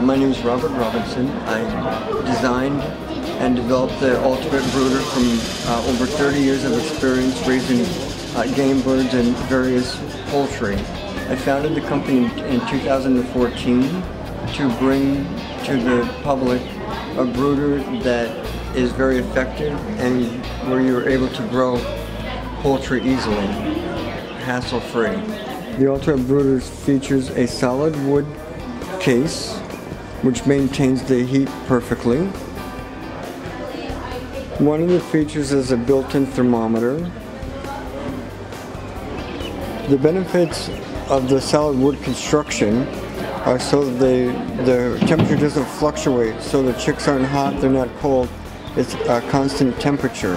My name is Robert Robinson. I designed and developed the Ultimate Brooder from over 30 years of experience raising game birds and various poultry. I founded the company in 2014 to bring to the public a brooder that is very effective and where you're able to grow poultry easily, hassle-free. The Ultimate Brooder features a solid wood case which maintains the heat perfectly. One of the features is a built-in thermometer. The benefits of the solid wood construction are so the temperature doesn't fluctuate, so the chicks aren't hot, they're not cold, it's a constant temperature.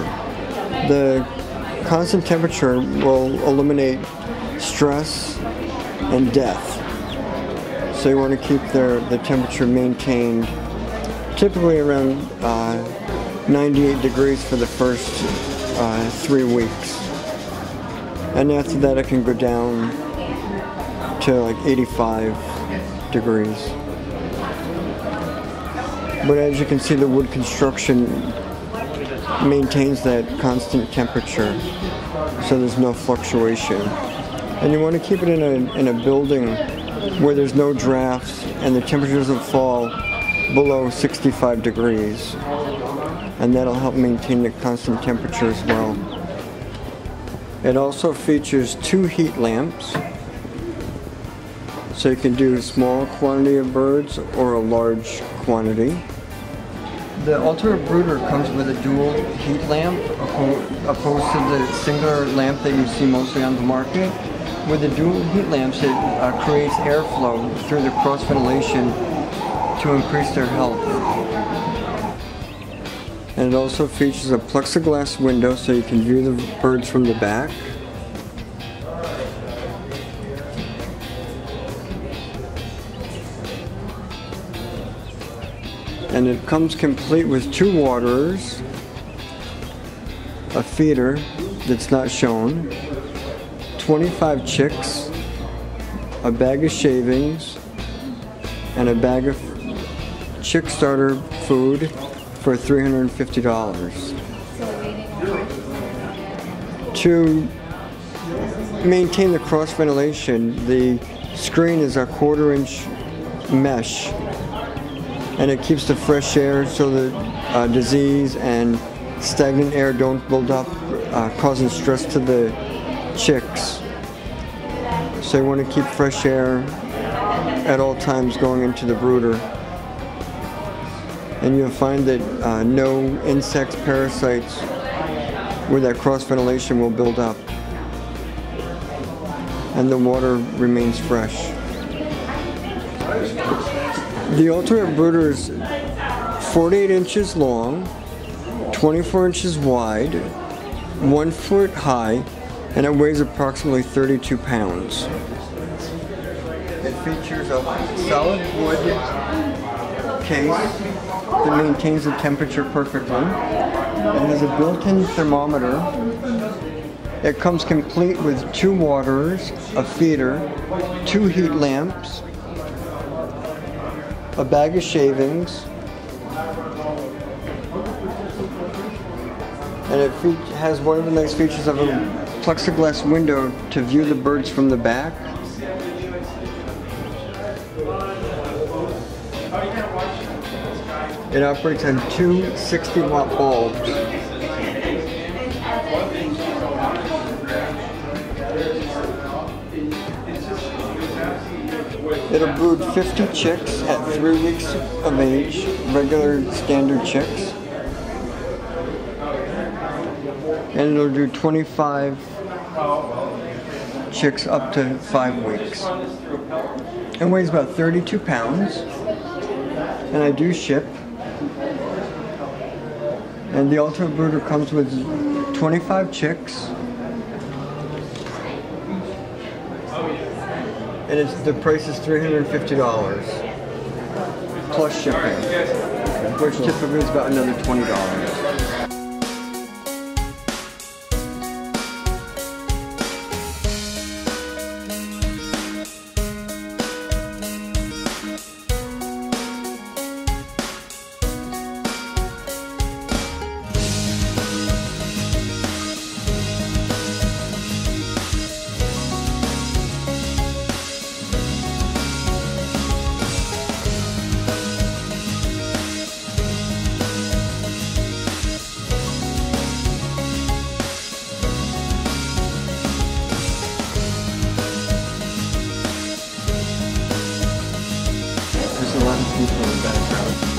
The constant temperature will eliminate stress and death. So you want to keep the temperature maintained typically around 98 degrees for the first 3 weeks. And after that it can go down to like 85 degrees. But as you can see, the wood construction maintains that constant temperature, so there's no fluctuation. And you want to keep it in a building where there's no drafts and the temperature doesn't fall below 65 degrees. And that'll help maintain the constant temperature as well. It also features 2 heat lamps, so you can do a small quantity of birds or a large quantity. The Ultimate Brooder comes with a dual heat lamp opposed to the singular lamp that you see mostly on the market. With the dual heat lamps, it creates airflow through the cross ventilation to increase their health. And it also features a plexiglass window so you can view the birds from the back. And it comes complete with 2 waterers, a feeder that's not shown, 25 chicks, a bag of shavings, and a bag of chick starter food for $350. To maintain the cross ventilation, the screen is a 1/4-inch mesh, and it keeps the fresh air so that disease and stagnant air don't build up, causing stress to the chicks. So you want to keep fresh air at all times going into the brooder. And you'll find that no insects, parasites, where that cross ventilation will build up. And the water remains fresh. The Ultimate Brooder is 48 inches long, 24 inches wide, 1 foot high, and it weighs approximately 32 pounds. It features a solid wood case that maintains the temperature perfectly. It has a built-in thermometer. It comes complete with 2 waterers, a feeder, 2 heat lamps, a bag of shavings, and it has one of the nice features of a plexiglass window to view the birds from the back. It operates on 2 60-watt bulbs. It'll brood 50 chicks at 3 weeks of age, regular standard chicks. And it'll do 25 chicks up to 5 weeks. It weighs about 32 pounds. And I do ship. And the Ultimate Brooder comes with 25 chicks. And the price is $350 plus shipping, which typically is about another $20. Robinson with Robert Robinson.